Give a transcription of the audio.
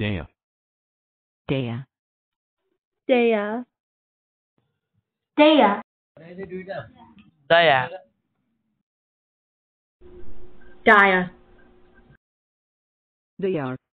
Daya. Daya. Daya. Daya. Daya. Daya. Daya.